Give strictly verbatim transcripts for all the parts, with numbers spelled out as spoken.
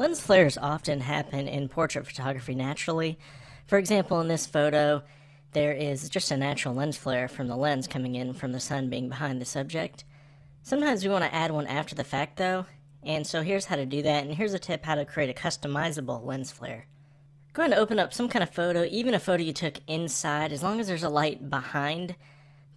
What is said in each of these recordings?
Lens flares often happen in portrait photography naturally. For example, in this photo, there is just a natural lens flare from the lens coming in from the sun being behind the subject. Sometimes we want to add one after the fact though, and so here's how to do that, and here's a tip how to create a customizable lens flare. Go ahead and open up some kind of photo, even a photo you took inside, as long as there's a light behind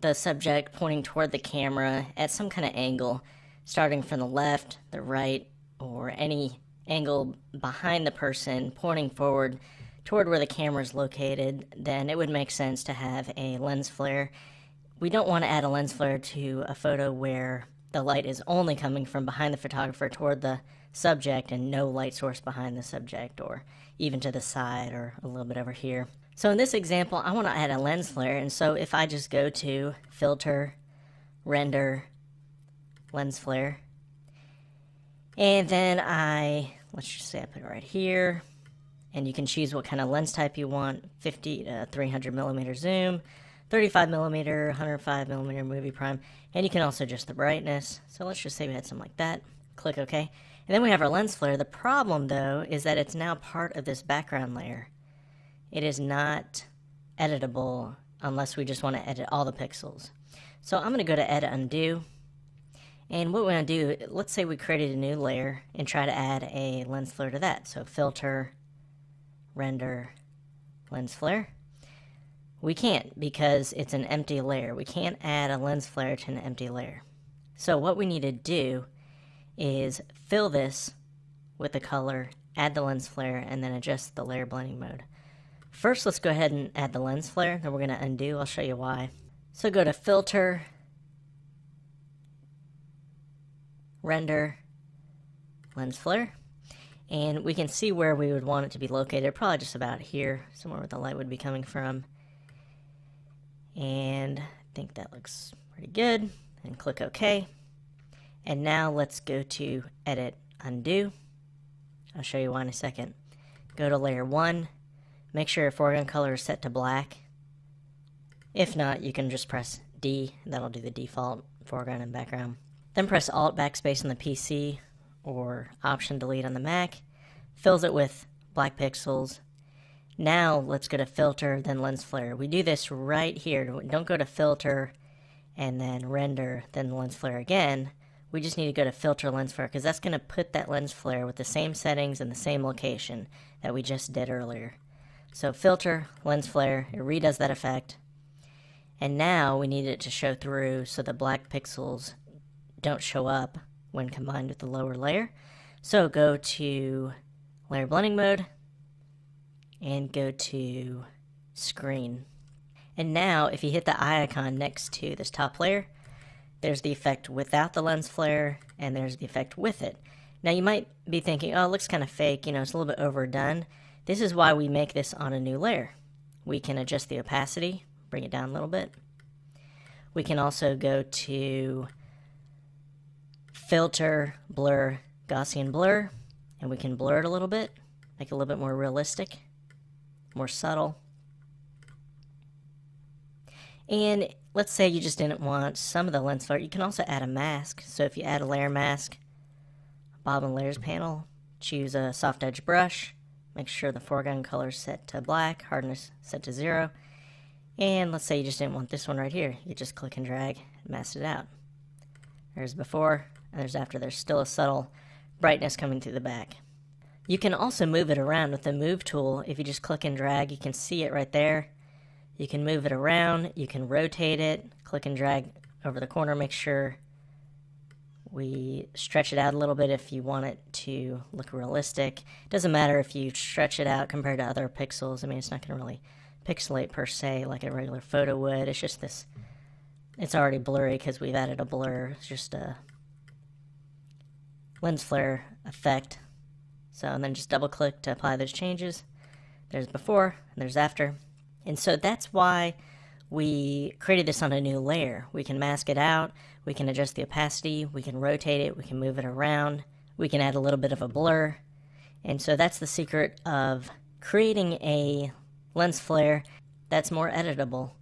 the subject pointing toward the camera at some kind of angle, starting from the left, the right, or any angle behind the person pointing forward toward where the camera is located, then it would make sense to have a lens flare. We don't want to add a lens flare to a photo where the light is only coming from behind the photographer toward the subject and no light source behind the subject or even to the side or a little bit over here. So in this example, I want to add a lens flare, and so if I just go to Filter, Render, Lens Flare, and then I, let's just say I put it right here, and you can choose what kind of lens type you want, fifty to three hundred millimeter zoom, thirty-five millimeter, one hundred five millimeter movie prime, and you can also adjust the brightness. So let's just say we had something like that. Click OK. And then we have our lens flare. The problem though is that it's now part of this background layer. It is not editable unless we just want to edit all the pixels. So I'm going to go to Edit Undo. And what we're going to do, let's say we created a new layer and try to add a lens flare to that. So Filter, Render, Lens Flare. We can't, because it's an empty layer. We can't add a lens flare to an empty layer. So what we need to do is fill this with the color, add the lens flare, and then adjust the layer blending mode. First, let's go ahead and add the lens flare. Then we're going to undo. I'll show you why. So go to Filter, Render, Lens Flare. And we can see where we would want it to be located, probably just about here, somewhere where the light would be coming from. And I think that looks pretty good. And click OK. And now let's go to Edit Undo. I'll show you why in a second. Go to Layer one. Make sure your foreground color is set to black. If not, you can just press D. That'll do the default foreground and background. Then press Alt Backspace on the P C or Option Delete on the Mac. Fills it with black pixels. Now let's go to Filter, then Lens Flare. We do this right here. Don't go to Filter and then Render, then Lens Flare again. We just need to go to Filter, Lens Flare, because that's going to put that lens flare with the same settings and the same location that we just did earlier. So Filter, Lens Flare, it redoes that effect. And now we need it to show through so the black pixels don't show up when combined with the lower layer. So go to Layer Blending Mode, and go to Screen. And now if you hit the eye icon next to this top layer, there's the effect without the lens flare, and there's the effect with it. Now you might be thinking, oh, it looks kind of fake, you know, it's a little bit overdone. This is why we make this on a new layer. We can adjust the opacity, bring it down a little bit. We can also go to Filter, Blur, Gaussian Blur, and we can blur it a little bit, make it a little bit more realistic, more subtle. And let's say you just didn't want some of the lens flare. You can also add a mask. So if you add a layer mask, bobbin layers panel, choose a soft edge brush, make sure the foreground color is set to black, hardness set to zero. And let's say you just didn't want this one right here. You just click and drag and mask it out. There's before and there's after. There's still a subtle brightness coming through the back. You can also move it around with the Move tool. If you just click and drag, you can see it right there. You can move it around, you can rotate it, click and drag over the corner, make sure we stretch it out a little bit if you want it to look realistic. It doesn't matter if you stretch it out compared to other pixels. I mean, it's not going to really pixelate per se like a regular photo would. It's just this, it's already blurry because we've added a blur. It's just a lens flare effect. So, and then just double click to apply those changes. There's before, and there's after. And so that's why we created this on a new layer. We can mask it out, we can adjust the opacity, we can rotate it, we can move it around, we can add a little bit of a blur. And so that's the secret of creating a lens flare that's more editable.